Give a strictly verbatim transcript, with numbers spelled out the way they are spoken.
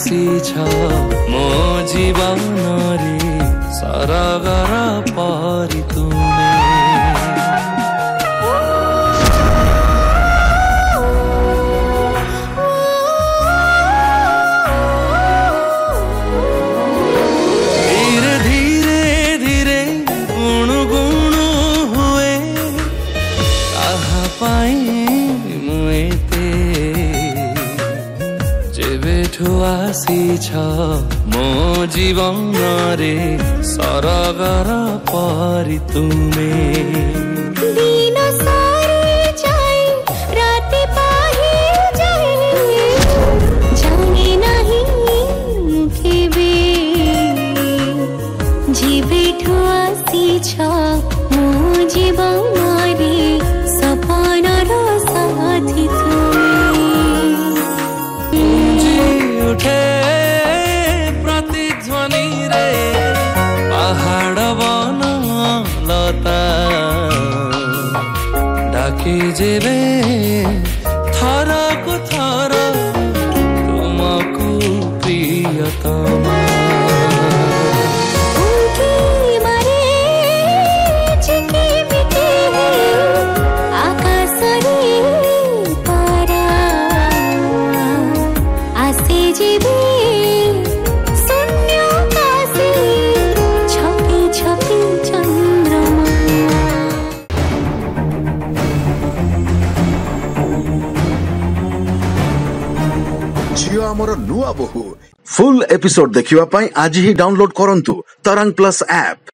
सीछा मो जीवन रे सारा गरा पारी तूने। धीरे धीरे धीरे गुण गुण हुए आहा पाई मुए ठुआ सीछ मो जीवन रे सारा गरा पारी तूने। डाकी जेबे थारा को थारा तुमको प्रियतमा फुल एपिसोड देखिवा पाई आज ही डाउनलोड करंतु तरंग प्लस ऐप।